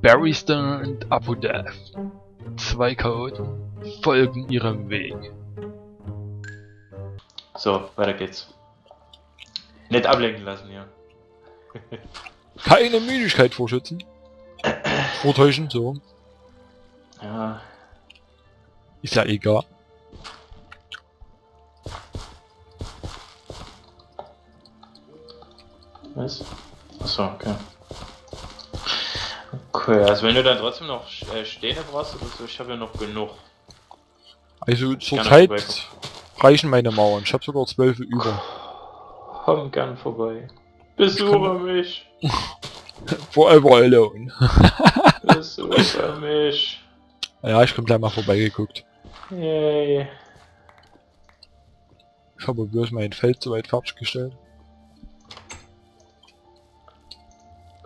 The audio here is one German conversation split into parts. Berry und Apodeath, zwei Chaoten, folgen ihrem Weg. So, weiter geht's. Nicht ablenken lassen, ja. Keine Müdigkeit vorschützen. Vortäuschen, so. Ja. Ist ja egal. Was? Achso, okay. Okay, also wenn du dann trotzdem noch Stähne brauchst, also ich habe ja noch genug. Also zurzeit reichen meine Mauern. Ich habe sogar 12 über. Komm gern vorbei. Besuche mich. Forever alone. Besuche mich. Ja, ich bin gleich mal vorbeigeguckt. Yay. Ich habe bloß mein Feld so weit fertiggestellt.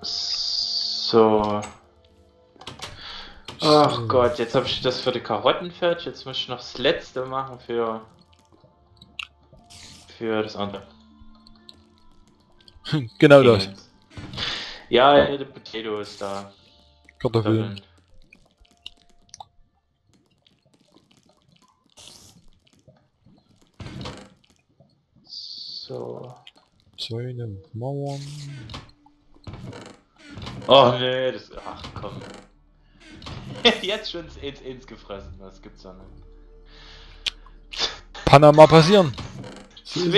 So. Ach so. Gott, jetzt habe ich das für die Karotten fertig. Jetzt muss ich noch das letzte machen für das andere. Genau das. Ja, die Potato ist da. Kartoffeln. So. Zäune, Mauern. Oh nee, das. Ach komm. Jetzt schon ins gefressen, das gibt's ja nicht. Panama passieren. Zwei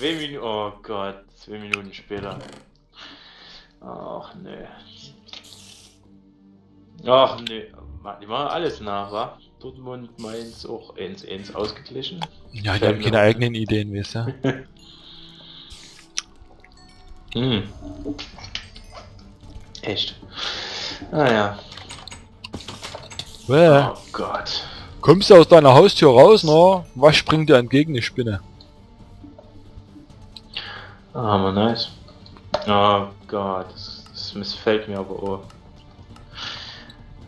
Minuten. Oh Gott, 2 Minuten später. Ach nee. Ach nee. Die machen alles nach, wa? Dortmund, Mainz auch ins ausgeglichen. Ja, die haben keine eigenen Ideen, weißt du? Hm. Echt. Naja. Ah, oh Gott. Kommst du aus deiner Haustür raus, ne? Was springt dir entgegen, die Spinne? Ah, man, nice. Oh Gott, das missfällt mir aber auch.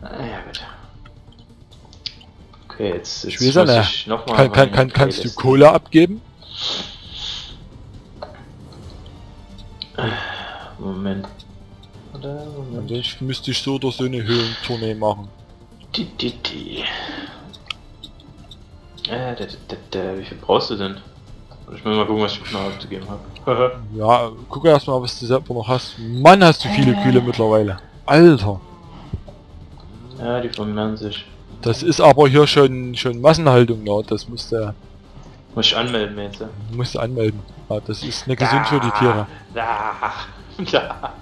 Naja, gut. Okay, jetzt muss ich nochmal... Kannst du Cola abgeben? Moment. Moment. Ich müsste so oder so eine Höhlentournee machen. Wie viel brauchst du denn? Ich muss mal gucken, was ich noch abzugeben habe. Ja, guck erstmal, was du selber noch hast. Mann, hast du viele Kühle mittlerweile. Alter. Ja, die vermehren sich. Das ist aber hier schon Massenhaltung, ne? Das musst du... Muss ich anmelden jetzt, ja? Musst du anmelden. Ja, das ist nicht gesund für die Tiere. Da.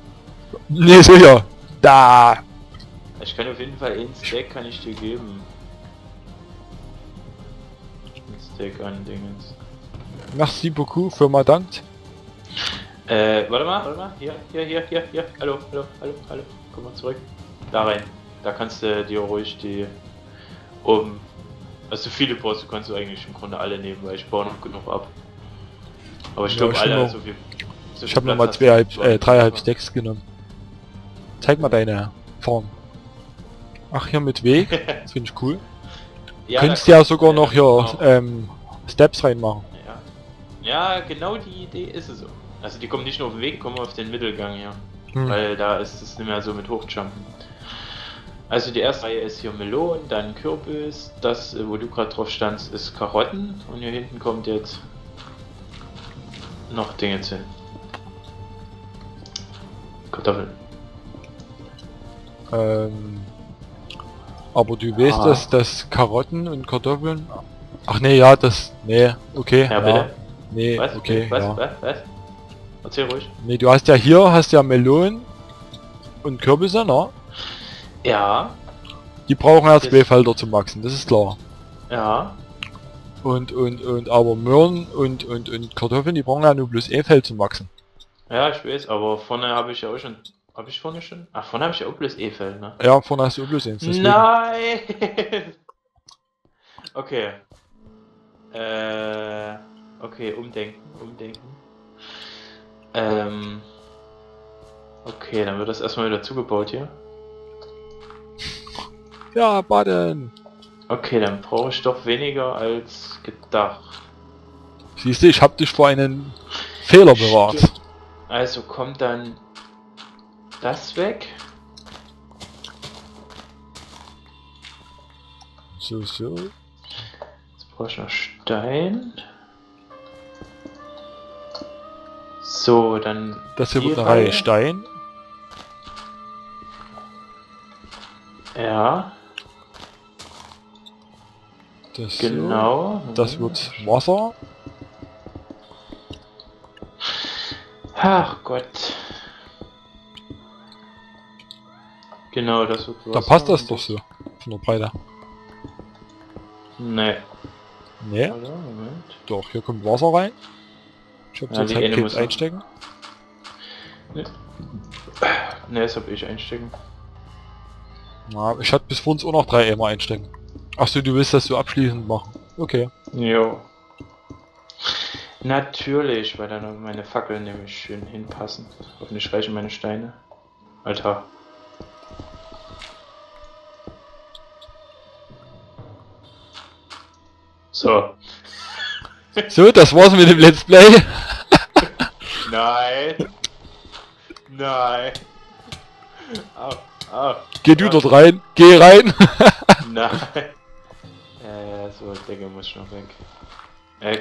Nee, sicher. Da. Ich kann auf jeden Fall einen Stack kann ich dir geben. Ein Stack an Dingens. Merci beaucoup, Firma dankt. Warte mal. Hier. Hallo. Komm mal zurück. Da rein. Da kannst du dir ruhig die oben. Also viele brauchst du, kannst du eigentlich im Grunde alle nehmen, weil ich baue noch genug ab. Aber ich glaube, alle so viel. Ich habe nochmal 3,5 Stacks genommen. Zeig mal deine Form. Ach, hier mit Weg. Das finde ich cool. Ja, könntest ja sogar noch hier Steps reinmachen. Ja, genau die Idee ist es so. Also die kommen nicht nur auf den Weg, kommen auf den Mittelgang hier. Hm. Weil da ist es nicht mehr so mit Hochjumpen. Also die erste Reihe ist hier Melon, dann Kürbis. Das, wo du gerade drauf standst, ist Karotten. Und hier hinten kommt jetzt noch Dinge hin. Kartoffeln. Aber du weißt, dass Karotten und Kartoffeln... Ach nee, ja, das... Nee, okay. Ja, bitte. Ja. Nee, was? Okay. Was? Erzähl ruhig. Nee, du hast ja hier, Melonen und Kürbisse, ne? Ja. Die brauchen ja 2 Felder zum Wachsen, das ist klar. Ja. Aber Möhren und Kartoffeln, die brauchen ja nur bloß E-Feld zum Wachsen. Ja, ich weiß, aber vorne habe ich ja auch schon... Habe ich vorne schon? Ach, vorne habe ich ja auch bloß E-Feld, ne? Ja, vorne hast du auch bloß E-Feld, deswegen. Nein! Okay. Okay, umdenken. Okay, dann wird das erstmal wieder zugebaut hier. Ja, Baden! Okay, dann brauche ich doch weniger als gedacht. Siehst du, ich habe dich vor einen Fehler bewahrt. Also kommt dann das weg. So. Jetzt brauche ich noch Stein. So, dann. Das hier wird eine Reihe Stein. Ja. Das genau. Hier. Das wird Wasser. Ach Gott. Genau, das wird Wasser. Da passt das doch so. Von der Breite. Nee. Also, Moment. Doch, hier kommt Wasser rein. Ich hab jetzt halt Kind einstecken. Nee, das hab ich einstecken. Na, ich hatte bis vor uns auch noch 3 Eimer einstecken. Achso, du willst das so abschließend machen. Okay. Jo. Natürlich, weil dann meine Fackeln nämlich schön hinpassen. Hoffentlich reichen meine Steine. Alter. So, das war's mit dem Let's Play. Nein. Oh. Geh du dort rein. Geh rein. Nein. Ja, so, Decke muss ich noch weg.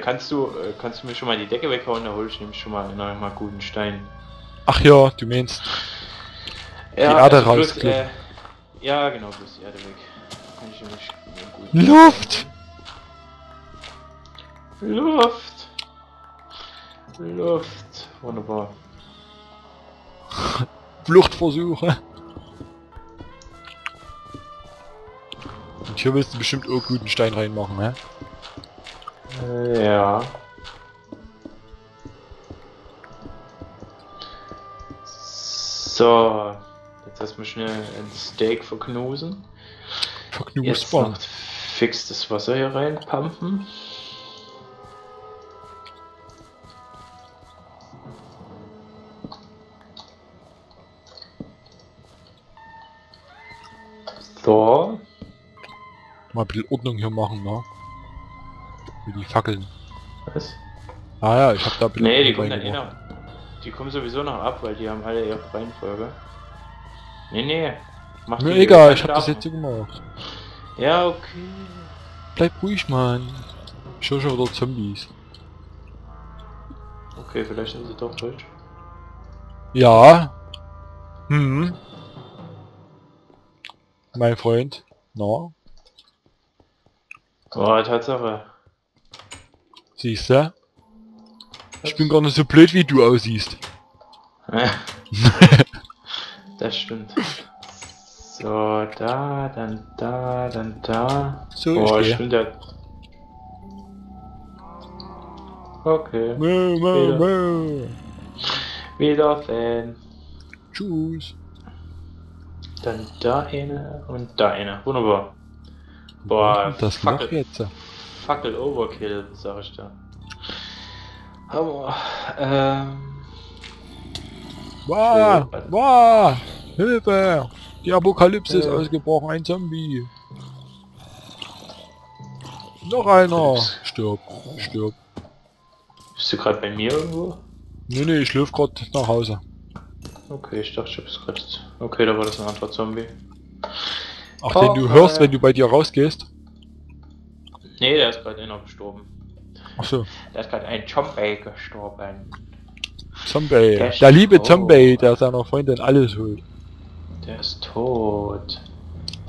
Kannst du mir schon mal die Decke weghauen? Da hol ich nämlich schon mal einen guten Stein. Ach ja, du meinst. Ja, die Erde raus. Ja, genau, bloß die Erde weg. Kann ich nämlich einen guten Luft! Wunderbar. Fluchtversuche. Und hier willst du bestimmt auch guten Stein reinmachen, ne? Ja. So. Jetzt erstmal schnell ein Steak verknusen. Jetzt noch fix das Wasser hier reinpumpen. So. Mal ein bisschen Ordnung hier machen, ne? Wie die Fackeln. Was? Ah ja, ich hab da ein bisschen. Nee, die kommen dann eh noch. Die kommen sowieso noch ab, weil die haben alle ihre Reihenfolge. Nee. Mach mir egal, ich hab das jetzt so gemacht. Ja, okay. Bleib ruhig, Mann. Ich höre schon wieder Zombies. Okay, vielleicht sind sie doch falsch. Ja. Mein Freund. No. Oh, Tatsache. Siehst du? Ich bin gar nicht so blöd, wie du aussiehst. Ja. Das stimmt. So, da, dann da, dann da. So, oh, ich bin da. Okay. Wiedersehen. Tschüss. Dann da eine und da eine. Wunderbar. Boah, das Fackel jetzt. Fackel Overkill, sag ich da. Aber, Boah! Hilfe! Die Apokalypse ist ausgebrochen, ein Zombie! Noch einer! Stirb! Bist du gerade bei mir irgendwo? Nee, ich laufe gerade nach Hause. Okay, ich dachte, ich hab's gerade. Okay, da war das ein anderer Zombie. Ach, den du hörst, wenn du bei dir rausgehst? Nee, der ist gerade noch gestorben. Ach so. Der ist gerade ein Zombie gestorben. Zombie. Der liebe Zombie, der seiner Freundin alles holt. Der ist tot.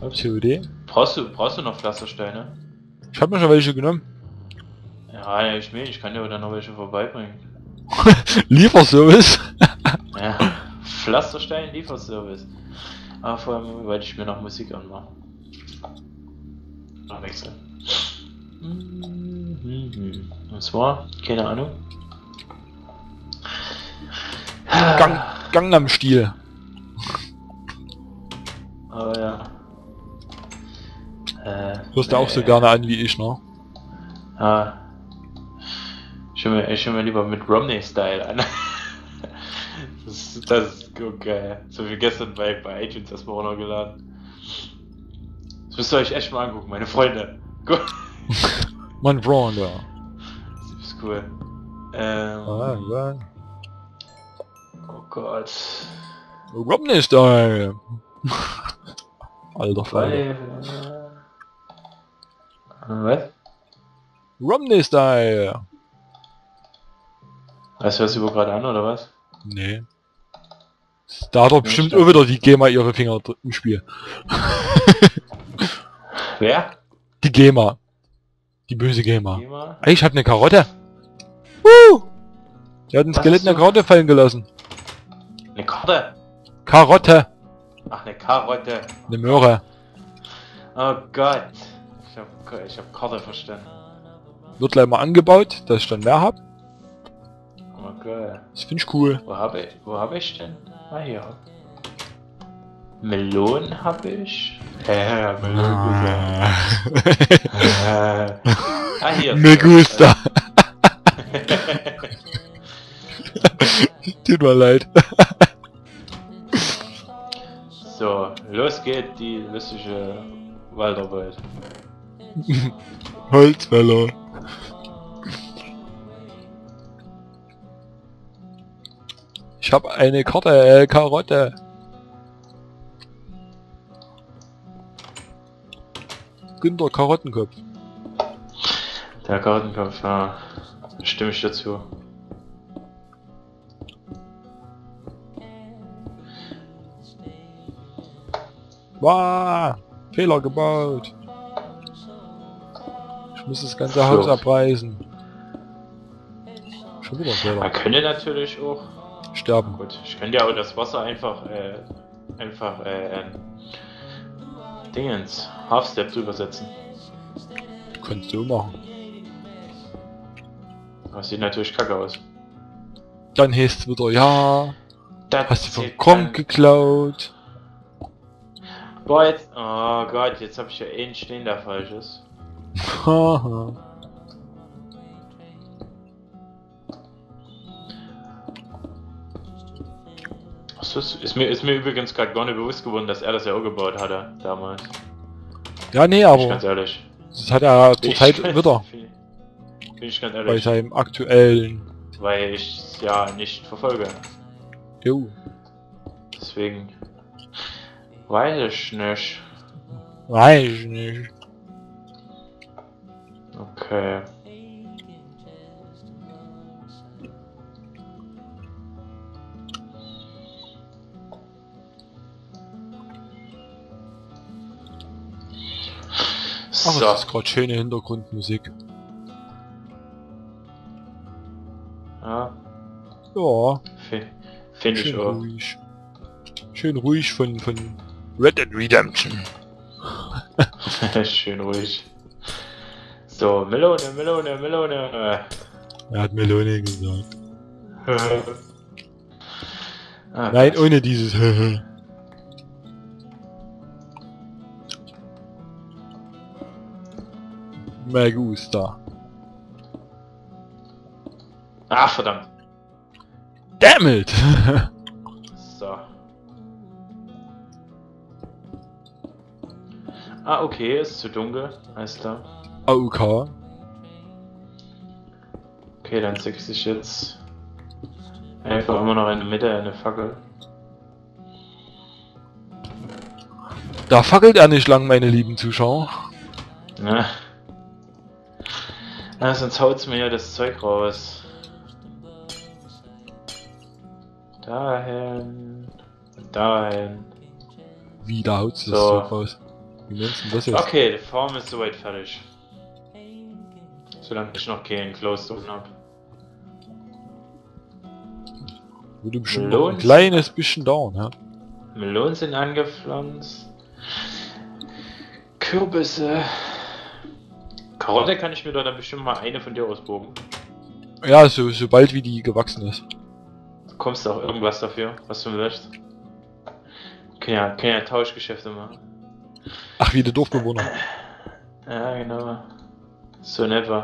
Hab's eine Idee? Brauchst du noch Pflastersteine? Ich hab mir schon welche genommen. Ja, ich kann dir dann noch welche vorbeibringen. Lieferservice? Ja. Pflasterstein, Lieferservice. Aber vor allem wollte ich mir noch Musik anmachen. Mal wechseln. Und zwar, keine Ahnung. Gangnam Style. Aber ja. Hörst du auch so gerne an wie ich, ne? Ah. Ich höre mir lieber mit Romney-Style an. Das ist okay. So wie gestern bei Agents erstmal runtergeladen. Das müsst ihr euch echt mal angucken, meine Freunde. Gut. Mein Braun, ja. Das ist cool. Oh Gott. Romney-Style. Alter Fall. Was? Romney-Style! Weißt du, was über gerade an, oder was? Nee. Da hat doch bestimmt auch wieder die GEMA ihre Finger im Spiel. Wer? Die GEMA. Die böse GEMA. GEMA? Hey, ich hab eine Karotte. Die hat ein Skelett eine Karotte fallen gelassen. Eine Karotte? Karotte. Ach, eine Karotte. Eine Möhre. Oh Gott. Ich hab Karotte verstanden. Wird gleich mal angebaut, dass ich dann mehr hab. Okay. Das finde ich cool. Wo hab ich denn? Ah, hier. Melonen hab ich. Melonen. Ah, hier. Me gusta. Tut mir leid. So, los geht die lustige Waldarbeit. Holzfäller. Ich habe eine Karotte. Günter Karottenkopf. Der Karottenkopf, ja. Stimme ich dazu. Wow, Fehler gebaut. Ich muss das ganze Haus abreißen. Schon wieder Fehler. Man könnte natürlich auch sterben. Gut, ich könnte ja auch das Wasser Dingens, Half-Steps übersetzen. Könntest du machen. Das sieht natürlich kacke aus. Dann heißt es wieder, ja. Das hast du vom Kronk geklaut. Boah, jetzt. Oh Gott, jetzt hab ich ja einen stehen, der falsch ist. Haha. Ist mir übrigens gerade gar nicht bewusst geworden, dass er das ja auch gebaut hatte, damals. Ja, nee, aber... ganz ehrlich. Das hat er zurzeit wieder. Bin ich ganz ehrlich. Bei seinem aktuellen... Weil ich es ja nicht verfolge. Jo. Deswegen... Weiß ich nicht. Weiß ich nicht. Okay. Ach, so. Das ist gerade schöne Hintergrundmusik. Ja. Ja. Finde ich auch. Ruhig. Schön ruhig von Red Dead Redemption. Schön ruhig. So, Melone. Er hat Melone gesagt. Ah, nein, was? Ohne dieses. Me gusta. Ah, verdammt. Damn it! So. Ah, okay, ist zu dunkel. Alles klar. Okay. Okay, dann setze ich jetzt einfach immer noch in der Mitte eine Fackel. Da fackelt er nicht lang, meine lieben Zuschauer. Na. Na, sonst haut's mir ja das Zeug raus. Dahin. Dahin. Wie, da haut's das Zeug raus? Wie nennst du das jetzt? Okay, die Form ist soweit fertig. Solange ich noch keinen Closed Open habe. Würde bestimmt noch ein kleines bisschen dauern, ja. Melonen sind angepflanzt. Kürbisse. Karotte kann ich mir doch dann bestimmt mal eine von dir ausbogen. Ja, sobald wie die gewachsen ist. Du kommst auch irgendwas dafür, was du möchtest. Können ja Tauschgeschäfte machen. Ach, wie der Dorfbewohner. Ja, genau. So never.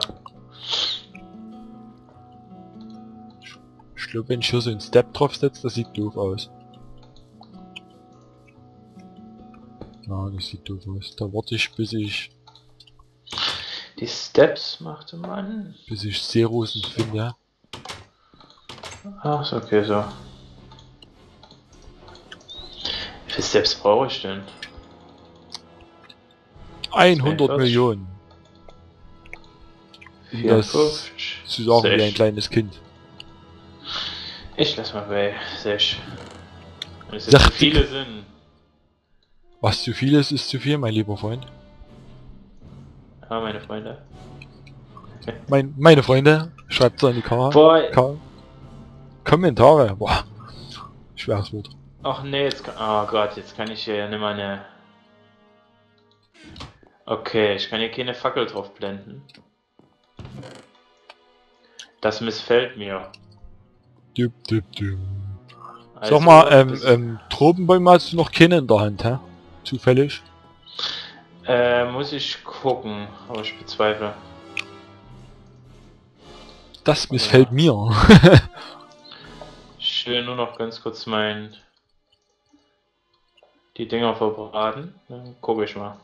Ich glaube, wenn ich hier so einen Step drauf setze, das sieht doof aus. Ja, das sieht doof aus. Da warte ich, bis ich... Die Steps machte man. Bis ich Seerosen finde. Ach, ist okay so. Wie viele Steps brauche ich denn? 100 Millionen. Das zu sagen wie ein kleines Kind. Ich lass mal bei 6. Wenn es jetzt zu viele sind. Was zu viel ist, ist zu viel, mein lieber Freund. Ah, meine Freunde. Meine Freunde, schreibt's in die Kommentare. Boah. Schweres Wort. Ach nee, jetzt kann... Oh Gott, jetzt kann ich hier ja nicht mal eine... Okay, ich kann hier keine Fackel drauf blenden. Das missfällt mir. Düb, düb, düb. Also, sag mal, Tropenbäume hast du noch keine in der Hand, hä? Zufällig? Muss ich gucken, aber ich bezweifle. Das missfällt mir. Ich will nur noch ganz kurz die Dinger verbraten. Dann gucke ich mal.